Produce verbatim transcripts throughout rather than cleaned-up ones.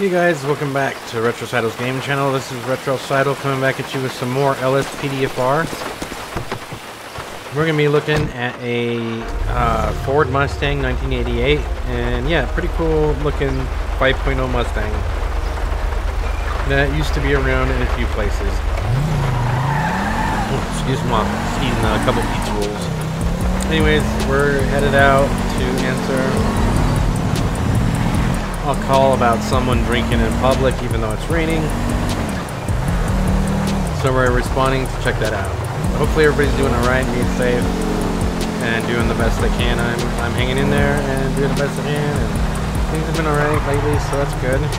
Hey guys, welcome back to Retrocidal's Game Channel. This is Retrocidal coming back at you with some more L S P D F R. We're going to be looking at a uh, Ford Mustang nineteen eighty-eight, and yeah, pretty cool looking five point oh Mustang. That used to be around in a few places. Oh, excuse me, I've seen a couple beach rules. Anyways, we're headed out to answer I'll call about someone drinking in public even though it's raining. So we're responding to check that out. Hopefully everybody's doing alright, being safe, and doing the best they can. I'm, I'm hanging in there and doing the best I can. And things have been alright lately, so that's good. That's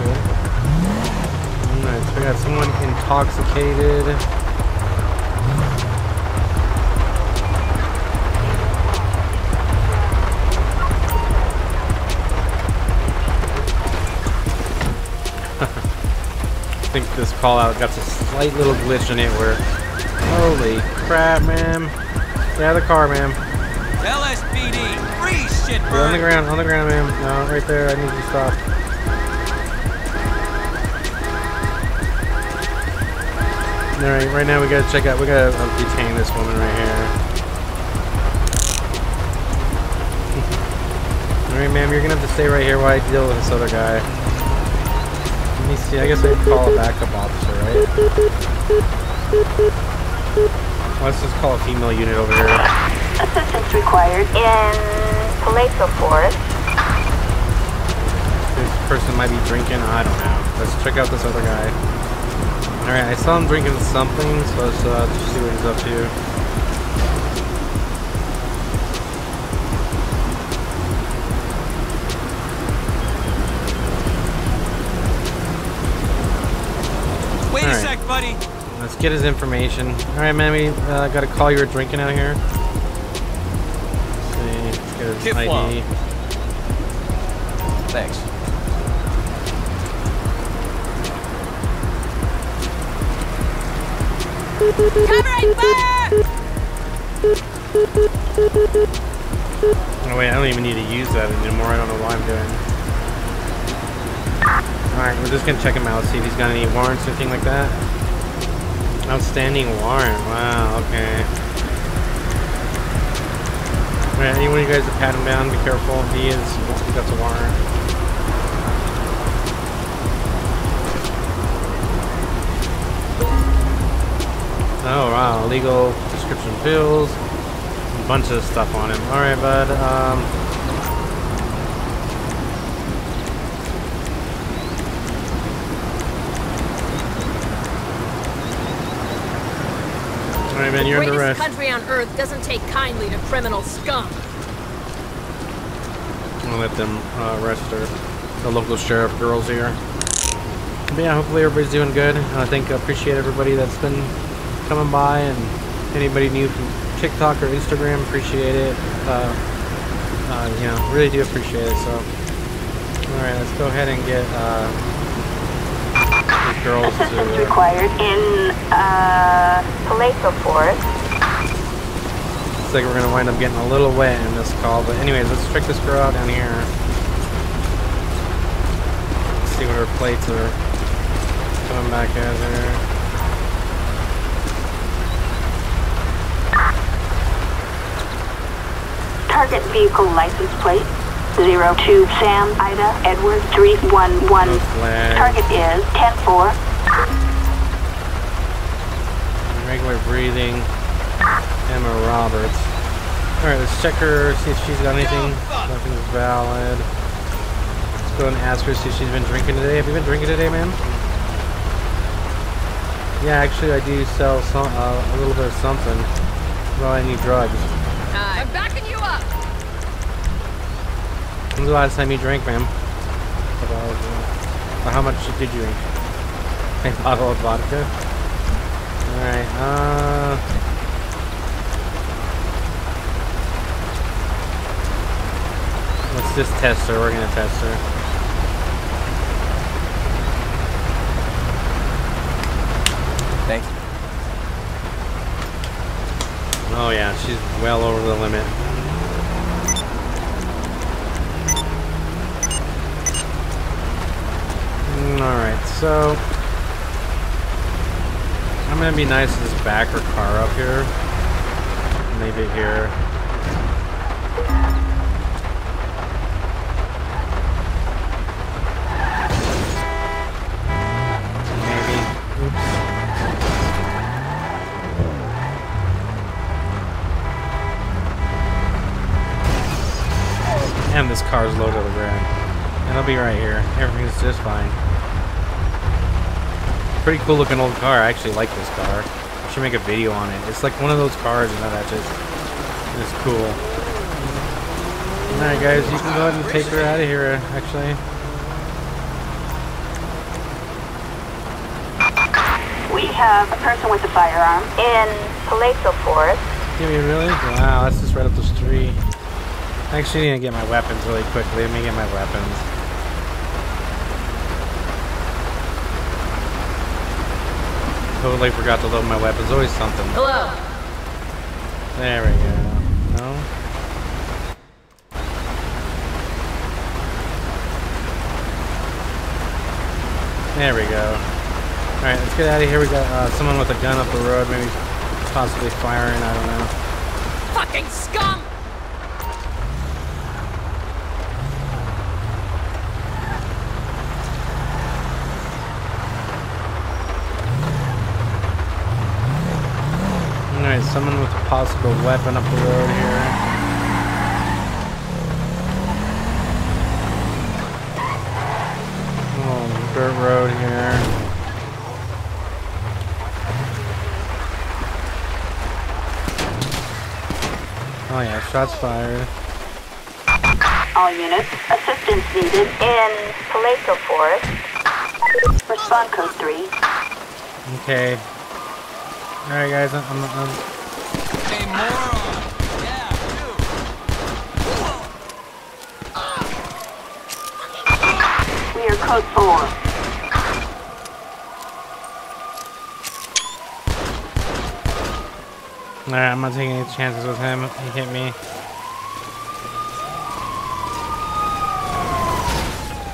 good. Alright, so we got someone intoxicated. I think this call out got a slight little glitch in it where holy crap, ma'am. Get out of the car, ma'am. L S P D, free shit, bro. On the ground, on the ground, ma'am. No, right there, I need you to stop. Alright, right now we gotta check out, we gotta detain this woman right here. Alright, ma'am, you're gonna have to stay right here while I deal with this other guy. Let me see, I guess I'd call a backup officer, right? Let's just call a female unit over here. Assistance required in Paleto Forest. This person might be drinking, I don't know. Let's check out this other guy. Alright, I saw him drinking something, so let's uh, just see what he's up to. Buddy. Let's get his information. Alright, man, we uh, gotta call you were drinking out here. Let's see, let's get his Kip I D. Long. Thanks. Covering fire! Oh wait, I don't even need to use that anymore, I don't know why I'm doing it. Alright, we're just gonna check him out, see if he's got any warrants or anything like that. Outstanding warrant, wow, okay. Alright, anyone of you guys to pat him down, be careful. He is, that's a warrant. Oh wow, illegal prescription pills, a bunch of stuff on him. Alright bud, um... Alright, man, you're under arrest. The greatest country on earth doesn't take kindly to criminal scum. I'm gonna let them uh, arrest her. The local sheriff girls here. But yeah, hopefully everybody's doing good. I think I appreciate everybody that's been coming by and anybody new from TikTok or Instagram. Appreciate it. Uh, uh, you know, really do appreciate it. So, alright, let's go ahead and get. Uh, Girls Assistance to, uh, required in uh, Paleto Forest. Looks like we're going to wind up getting a little wet in this call, but anyways, let's check this girl out down here. Let's see what her plates are coming back at her. Target vehicle license plate. zero two Sam Ida Edward three one one. No target is ten four. Regular breathing. Emma Roberts. Alright, let's check her, see if she's got anything. Nothing's valid. Let's go and ask her, see if she's been drinking today. Have you been drinking today, man? Yeah, actually I do sell some, uh, a little bit of something. Well, I need drugs. Uh, I'm backing you up! When's the last time you drank, ma'am? Well, how much did you drink? A bottle of vodka? Alright, uh... let's just test her. We're gonna test her. Thanks. Oh yeah, she's well over the limit. Alright, so I'm gonna be nice to just back her car up here. Leave it here. And this car's low to the ground. And it'll be right here. Everything's just fine. Pretty cool looking old car. I actually like this car. I should make a video on it. It's like one of those cars, you know, that just is cool. Alright guys, you can go ahead and take her out of here, actually. We have a person with a firearm in Paleto Forest. Give me really? Wow, that's just right up the street. I actually need to get my weapons really quickly. Let me get my weapons. Totally forgot to load my weapons. Always something. Hello. There we go. No. There we go. All right, let's get out of here. We got uh, someone with a gun up the road, maybe possibly firing. I don't know. Fucking scum. Someone with a possible weapon up the road here. Oh, dirt road here. Oh yeah, shots fired. All units, assistance needed in Paleto Forest. Respond code three. Okay. All right, guys. I'm. I'm, I'm We are code four. Alright, I'm not taking any chances with him. He hit me.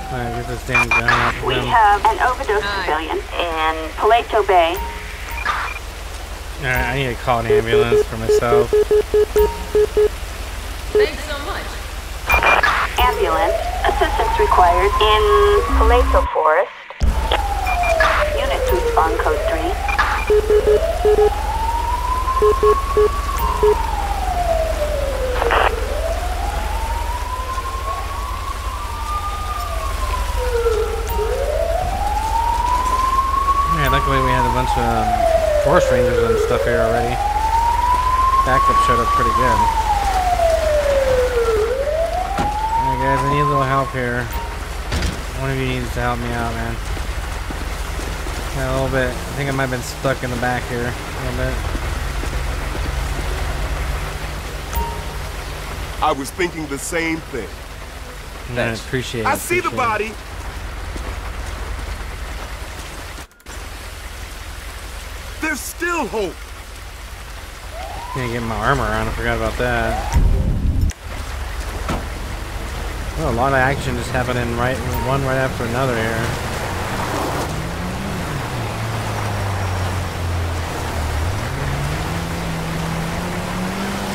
Alright, get this damn gun off him. We have an overdose civilian in Paleto Bay. Alright, I need to call an ambulance for myself. Thanks so much. Ambulance, assistance required in Paleto Forest. Units respond code three. Alright, luckily we had a bunch of... Um, forest rangers and stuff here already. Backup showed up pretty good. Alright guys, I need a little help here. One of you needs to help me out, man. Got a little bit. I think I might have been stuck in the back here a little bit. I was thinking the same thing. No, I appreciate it. I see the body. There's still hope. Can't get my armor on. I forgot about that. Well, a lot of action just happening right one right after another here.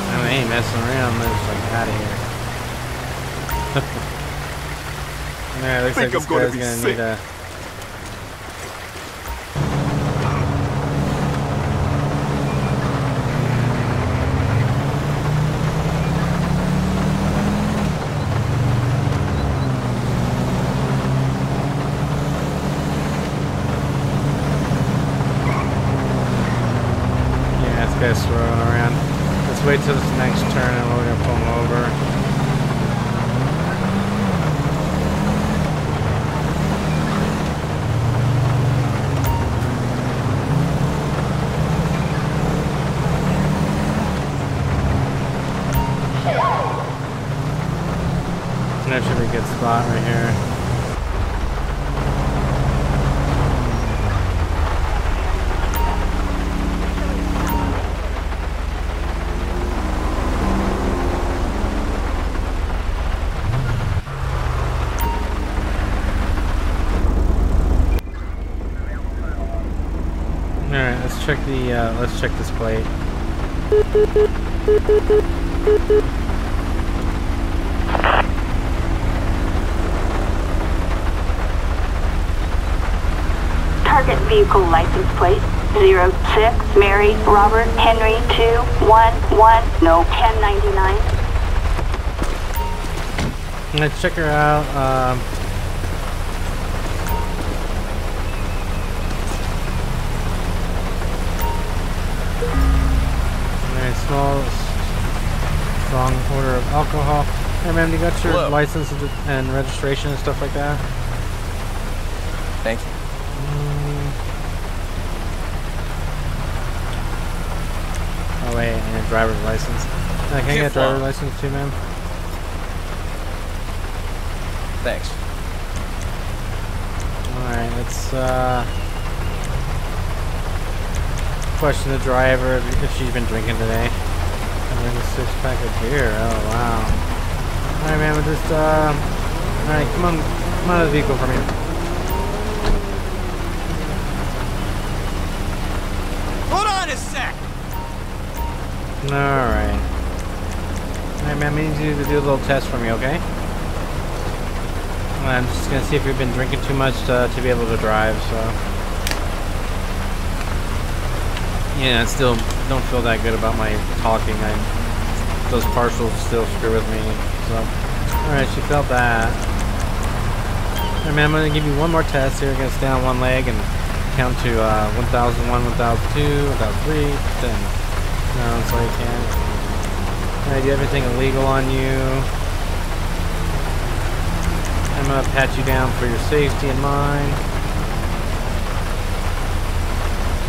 I mean, they ain't messing around. They're just like out of here. Alright, looks like this guy's gonna need a. Guys rolling around. Let's wait till this next turn and we're gonna pull him over. That should be a good spot right here. check the uh, let's check this plate. Target vehicle license plate zero six Mary Robert Henry two one one no ten ninety nine. Let's check her out. Um, Small, strong order of alcohol. Hey, ma'am, you got your Hello. license and registration and stuff like that? Thank you. Mm. Oh, wait, and a driver's license. Uh, can I get a driver's license too, ma'am? Thanks. Alright, let's, uh... question the driver if she's been drinking today. And then a six pack of beer. Oh wow. Alright man, we'll just uh alright, come on come out of the vehicle from here. Hold on a sec. Alright. Alright man, I need you to do a little test for me, okay? I'm just gonna see if you've been drinking too much to, to be able to drive, so. Yeah, I still don't feel that good about my talking. I, those parcels still screw with me. So, alright, she felt that. Alright, man, I'm going to give you one more test here. You're going to stay on one leg and count to uh, one thousand one, one thousand two, one thousand three, ten. No, that's all you can. Alright, do you have anything illegal on you? I'm going to pat you down for your safety and mine.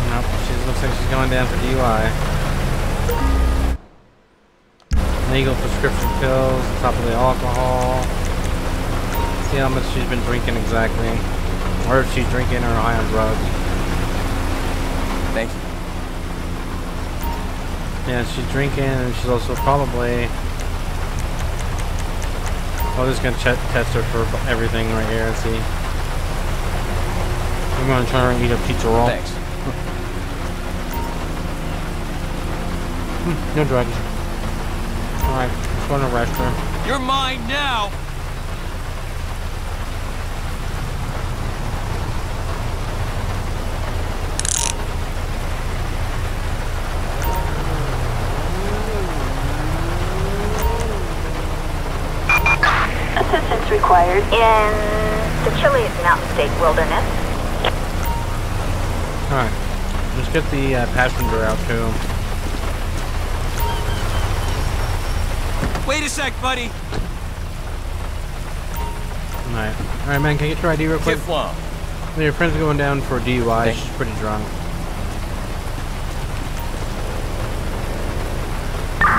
Nope, she looks like she's going down for D U I. Legal prescription pills, top of the alcohol. See how much she's been drinking exactly. Or if she's drinking or high on drugs. Thank you. Yeah, she's drinking and she's also probably... I'm just going to test her for everything right here and see. I'm going to try and eat a pizza roll. Thanks. No drugs. Alright, just going to arrest her. You're mine now! Assistance required in the Chilean Mountain State Wilderness. Alright, let's get the uh, passenger out too. Wait a sec, buddy. Alright. Alright, man, can I get your I D real quick? Your friend's going down for D U I. Thanks. She's pretty drunk.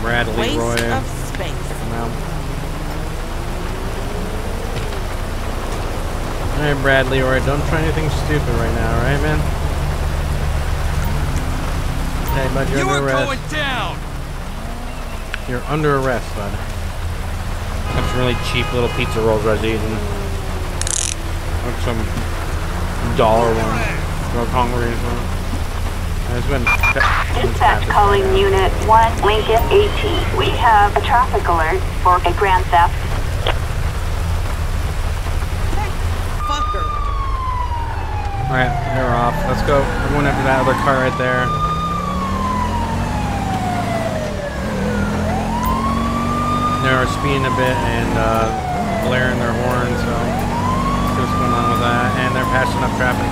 Bradley Waste Roy. Of space. Alright, Bradley Roy, don't try anything stupid right now, alright, man? Okay, bud, you're under arrest. You were going down! You're under arrest, bud. That's really cheap little pizza rolls I was eating. Like some dollar one. I was hungry as well. I just went and dispatch calling unit one Lincoln AT. We have a traffic alert for a grand theft. Fucker. Alright, they're off. Let's go. We're going after that other car right there. They're speeding a bit and uh, blaring their horn, so see what's going on with that. And they're passing up traffic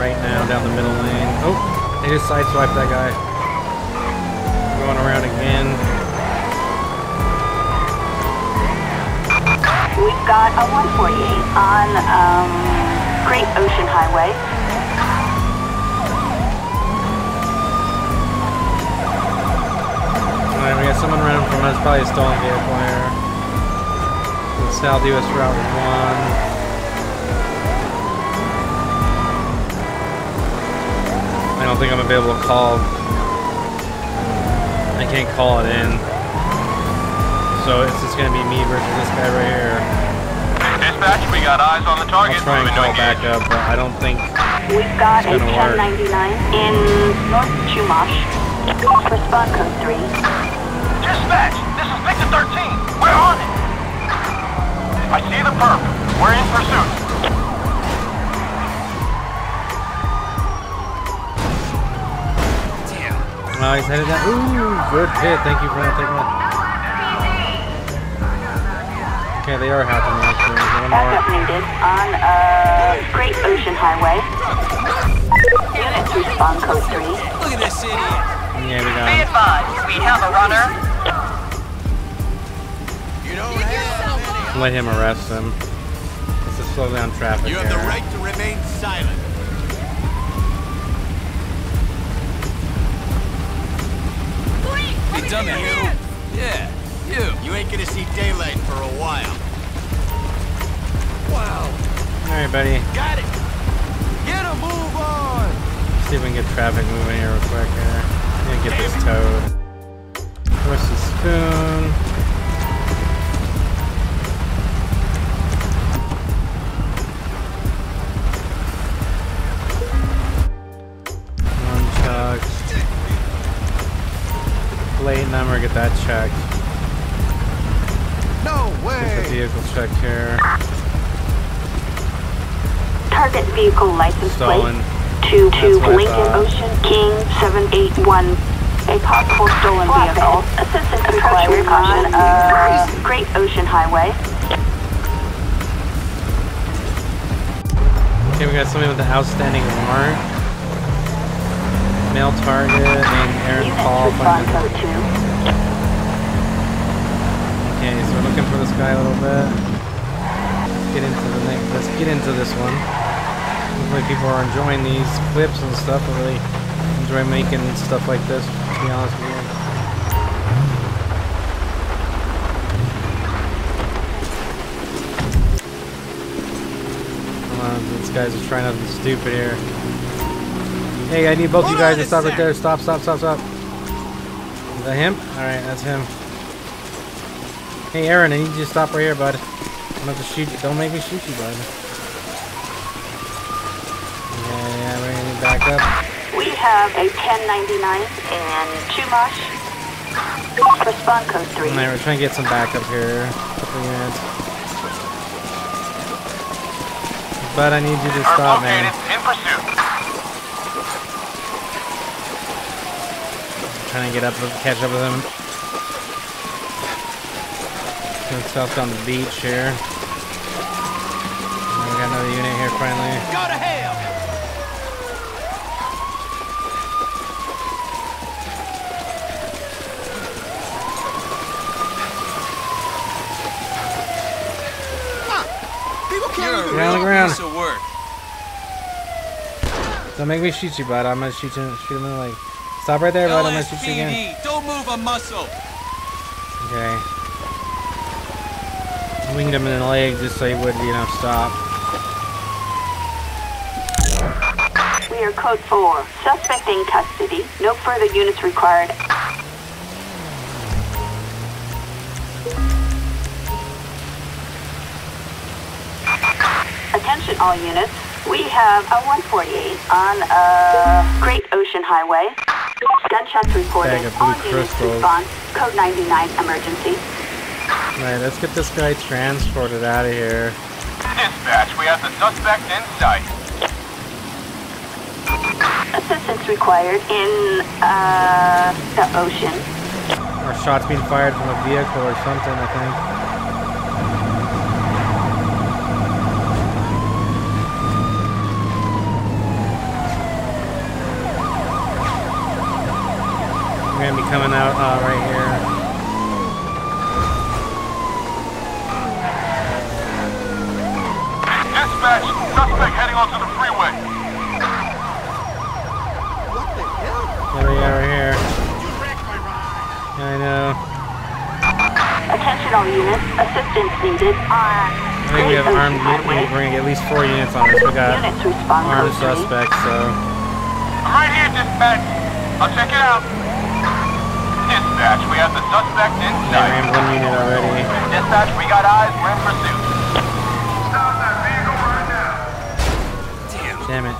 right now down the middle lane. Oh, they just sideswiped that guy. Going around again. We've got a one forty-eight on um, Great Ocean Highway. Alright, we got someone running from us, probably a stolen vehicle here. It's South U S Route one. I don't think I'm going to be able to call. I can't call it in. So it's just going to be me versus this guy right here. Dispatch, we got eyes on the target. I'll try and call back up, but I don't think We've got a ten ninety-nine in North Chumash. Respond code three. Dispatch, this is Victor thirteen. We're on it. I see the perp. We're in pursuit. Damn. Oh, he's headed that. Ooh, good hit. Thank you for not taking that. Okay, they are happening. Backup needed on uh, Great Ocean Highway. Units respond code three. Look at this idiot. Yeah, we got him. Be advised, we have a runner. You don't have any. Let him arrest them. It's a slow down traffic. You have error. The right to remain silent. Please, you dummy. Yeah, you. You ain't gonna see daylight for a while. Wow. Alright, buddy. Got it. Get a move on. Let's see if we can get traffic moving here real quick. Here. I'm gonna get this towed. Where's the spoon? One checked. Plate number, get that checked. No way. Get the vehicle checked here. Target vehicle license stolen. Plate two two Lincoln Ocean King seven eight one. A pop for stolen vehicle. Assistant approaching on uh, Great Ocean Highway. Okay, we got somebody with an outstanding warrant. Male target named Aaron Paul. Okay, so we're looking for this guy a little bit. Get into the next. Let's get into this one. Hopefully, people are enjoying these clips and stuff. I really enjoy making stuff like this, to be honest with you. Come on, these guys are trying nothing stupid here. Hey, I need both of you guys to stop right there. Stop, stop, stop, stop. Is that him? Alright, that's him. Hey, Aaron, I need you to stop right here, bud. I'm about to shoot you. Don't make me shoot you, bud. Yeah, yeah, we're gonna need back up. We have a ten ninety-nine and Chumash. Respond code three. Alright, we're trying to get some backup here. Couple minutes. But I need you to stop, man. In pursuit. I'm trying to get up, catch up with him. Himself on the beach here. We got another unit here finally. Go to hell! Ah, people can't even do a real piece of work. Don't make me shoot you, bud. I'm gonna shoot him. Shoot him in the leg. Stop right there, bud. I'm gonna shoot you again. Don't move a muscle. Okay. Winged him in the leg just so he wouldn't, you know, stop. We are code four. Suspect in custody. No further units required. Attention all units. We have a one forty-eight on uh, Great Ocean Highway. Gunshots reported. All units respond. Code ninety-nine emergency. Alright, let's get this guy transported out of here. Dispatch, we have the suspect in sight. Assistance required in, uh, the ocean. Or shots being fired from a vehicle or something, I think. We're gonna be coming out uh, right here. Dispatch, suspect heading onto the freeway. What the hell? There we are, right here. You wrecked my ride. I know. Attention all units, assistance needed on. I think we have armed units. We're gonna get at least four units on this. We got armed suspects, so. I'm right here, dispatch. I'll check it out. Dispatch, we have the suspect in sight. I rammed one unit already. Dispatch, we got eyes. We're in pursuit. Damn it.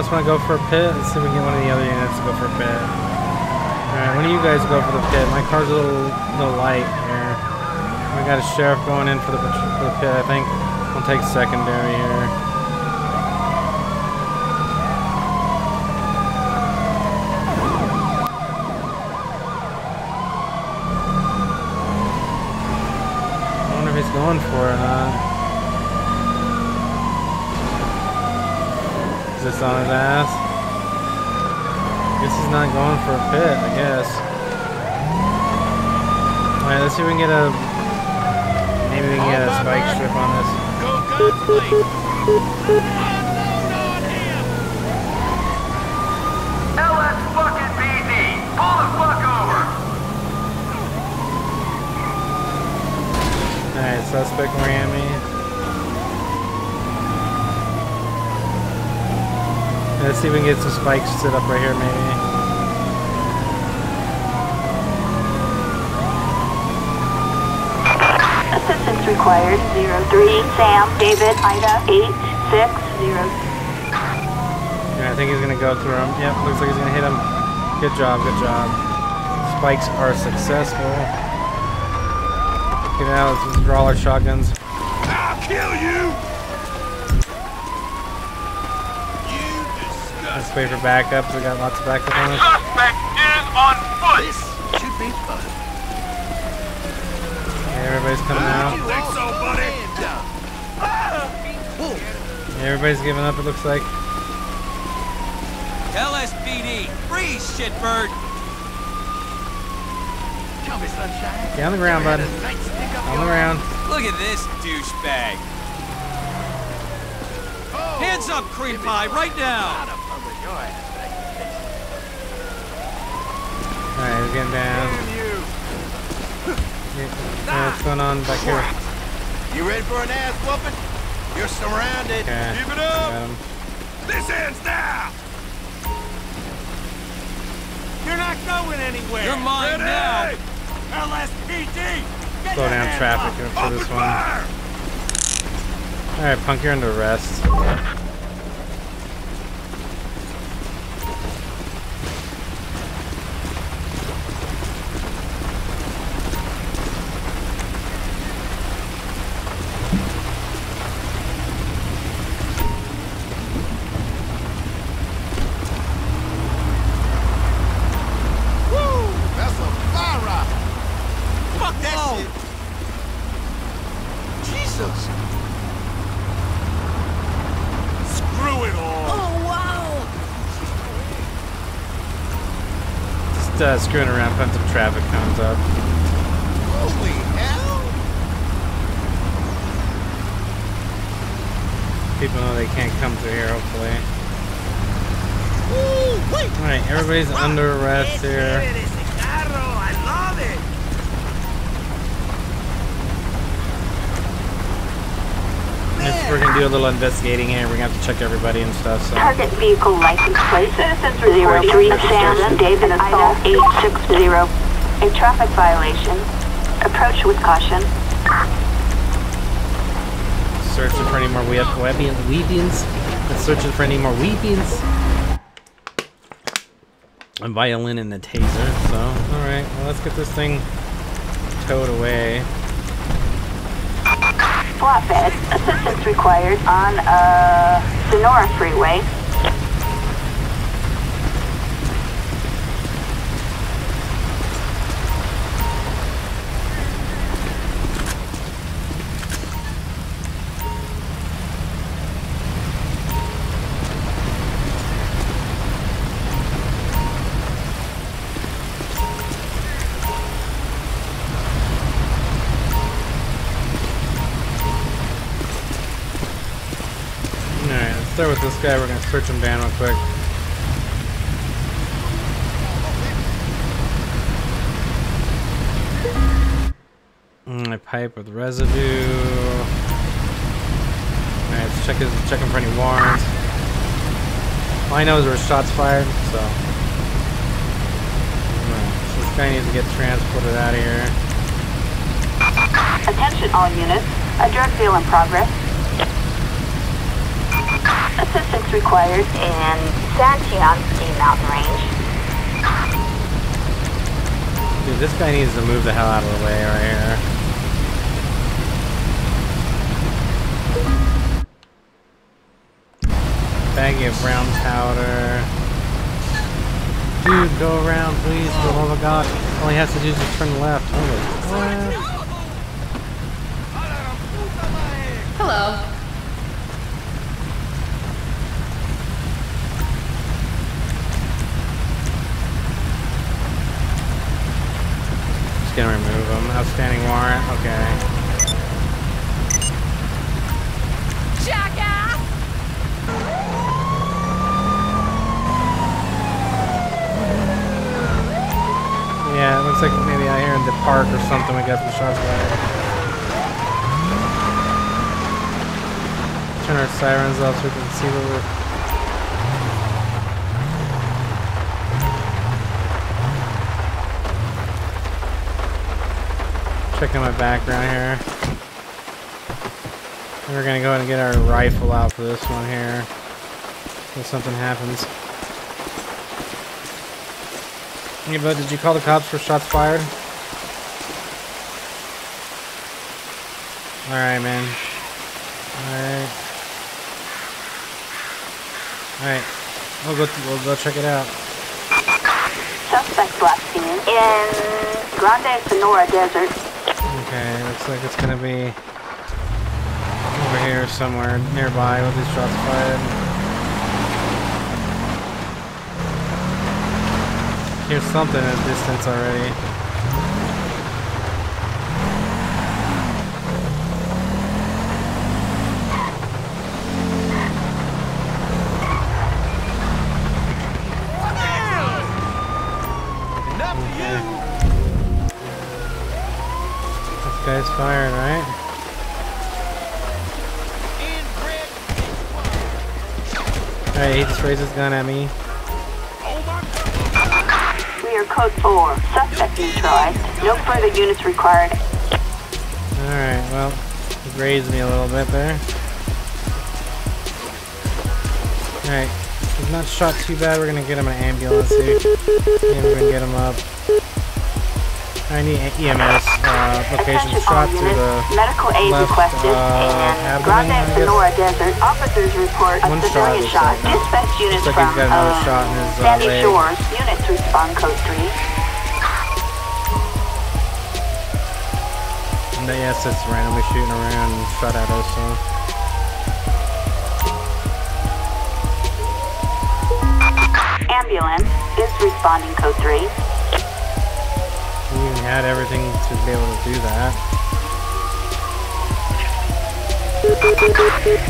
else want to go for a pit? Let's see if we can get one of the other units to go for a pit. Alright, when do you guys go for the pit? My car's a little, little light here. We got a sheriff going in for the, for the pit, I think. We'll take secondary here. I wonder if he's going for it, huh? Is this on his ass? This is not going for a pit, I guess. Alright, let's see if we can get a... Maybe we can get a spike strip on this. Go Godfrey! Unload on him! L S fucking B D! Pull the fuck over! Alright, suspect Miami. Let's see if we can get some spikes set up right here, maybe. Required zero three Sam David Ida eight six zero. Yeah, I think he's gonna go through him. Yep, looks like he's gonna hit him. Good job, good job. Spikes are successful. Okay, now let's draw our shotguns. I'll kill you. You disgust. Let's wait for backups. We got lots of backup on us. Suspect is on foot. This should be fun. Everybody's coming out. Yeah, everybody's giving up, it looks like. L S P D, freeze, shitbird! Get on the ground, bud. On the ground. Look at this douchebag. Hands up, cream pie, right now! Alright, we're getting down. Yeah, what's going on back here? You ready for an ass whooping? You're surrounded. Okay. Keep it up. This ends now. You're not going anywhere. You're mine now. L S P D. Slow down traffic for this one. All right, punk, you're under arrest. Uh, screwing around, tons of traffic comes up. Holy hell! People know they can't come through here, hopefully. Ooh, alright, everybody's That's under arrest here. I love it. If we're gonna do a little investigating here. We're gonna have to check everybody and stuff. So. Target vehicle license plate. Citizens zero three Sam David Assault eight six zero. A traffic violation. Approach with caution. Searching for any more we webians. Weebians. Searching for any more weebians. A violin and the taser. So all right, well, let's get this thing towed away. Flatbed, assistance required on uh, Sonora Freeway. Start with this guy, we're gonna search him down real quick. Mm, a pipe with residue. Alright, let's check his check him for any warrants. All I know is there were shots fired, so. Right, so this guy needs to get transported out of here. Attention all units, a drug deal in progress. Assistance required in San Jacinto Mountain Range. Dude, this guy needs to move the hell out of the way right here. Baggie of brown powder. Dude, go around, please. For the love of God. All he has to do is just turn left. Holy crap. Hello. Just gonna remove them. Outstanding warrant. Okay. Jackass! Yeah, it looks like maybe out here in the park or something we got some shots fired. Turn our sirens off so we can see what we're... Checking my background here. We're gonna go ahead and get our rifle out for this one here. If something happens. Hey, bud, did you call the cops for shots fired? Alright, man. Alright. Alright, we'll go, we'll go check it out. Suspect last seen in Grande Sonora Desert. Okay, looks like it's gonna be over here somewhere nearby with these shots fired. Here's something at a distance already. It's firing, right? Alright, he just raised his gun at me. We are code four. Suspect neutralized. No further units required. Alright, well, he raised me a little bit there. Alright, he's not shot too bad. We're gonna get him an ambulance here. And we're gonna get him up. I need E M S uh, location shot to the medical aid left, requested uh, and Grande Sonora Desert officers report a civilian shot. Dispatch units like from uh, shot in his, uh, Sandy Shores. Units respond code three. And the yes, it's randomly shooting around and shot at us. So. Ambulance is responding code three. We had everything to be able to do that.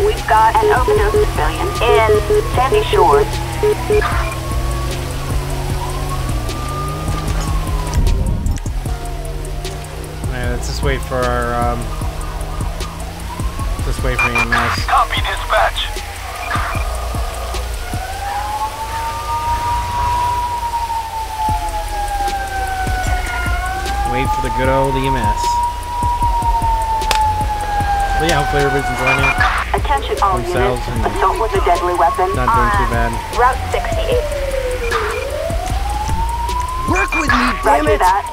We've got an overdose civilian in Sandy Shores. Alright, let's just wait for our, um... just wait for E M S. Copy, dispatch. Wait for the good old E M S. But yeah, hopefully everybody's enjoying it. Attention all units. Assault with a deadly weapon. Not doing too bad. Route sixty-eight. Work with me, damn it! That.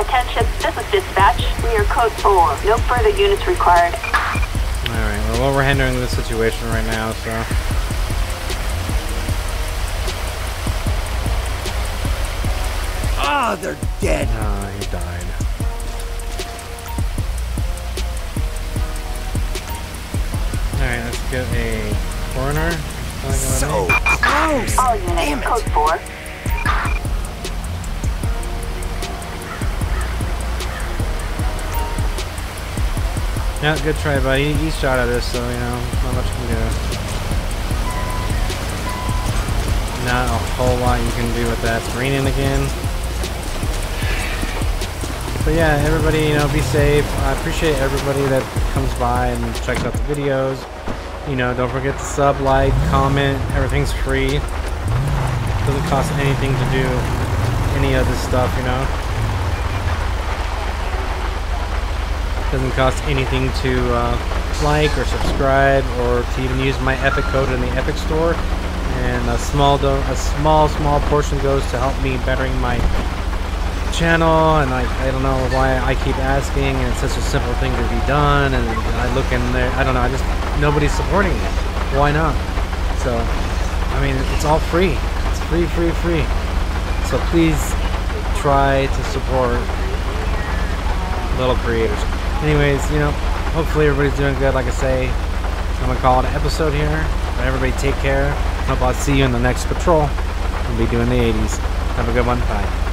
Attention, this is dispatch. We are code four. No further units required. Alright, well, we're handling this situation right now, so... Oh, they're dead. Ah, he died. Alright, let's get a corner. So close! All units, code four. Yeah, good try, buddy. He shot at us, so, you know, not much you can do. Not a whole lot you can do with that. It's raining again. So yeah, everybody, you know, be safe. I appreciate everybody that comes by and checks out the videos. You know, don't forget to sub, like, comment. Everything's free. Doesn't cost anything to do any of this stuff, you know. Doesn't cost anything to uh, like or subscribe or to even use my Epic code in the Epic store. And a small, do a small, small portion goes to help me bettering my channel. And I, I don't know why I keep asking. And it's such a simple thing to be done. And I look in there, I don't know. I just nobody's supporting me. Why not? So, I mean, it's all free. It's free, free, free. So please try to support little creators. Anyways, you know, hopefully everybody's doing good. Like I say, I'm gonna call it an episode here. But everybody, take care. Hope I'll see you in the next patrol. We'll be doing the eighties. Have a good one. Bye.